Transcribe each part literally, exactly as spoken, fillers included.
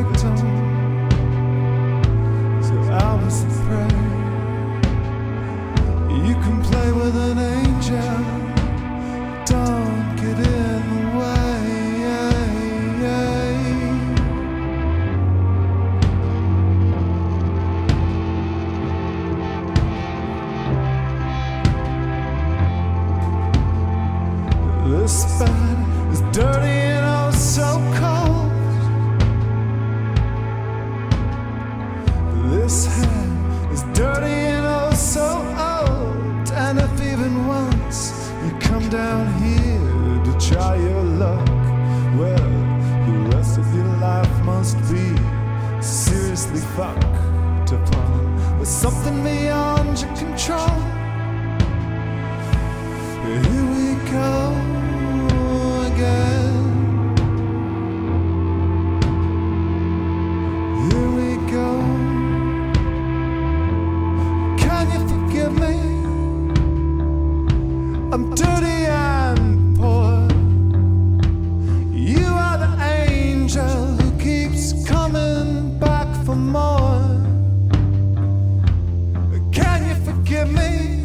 victim, so I was the prey. You can play with an angel, don't get in the way. This bed is dirty and oh so cold. This hand is dirty and oh so old. And if even once you come down here to try your luck, well, the rest of your life must be seriously fucked upon. There's something beyond your control. Here we go again. I'm dirty and poor. You are the angel who keeps coming back for more. Can you forgive me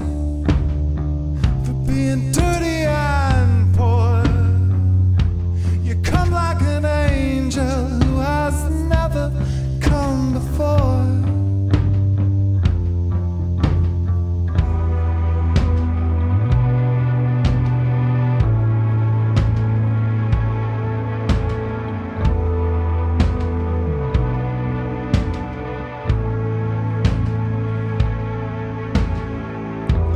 for being dirty and poor? You come like an angel who has never come before.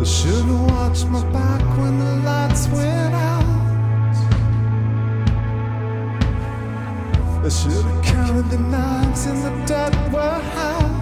I should have watched my back when the lights went out. I should have counted the knives in the dead warehouse.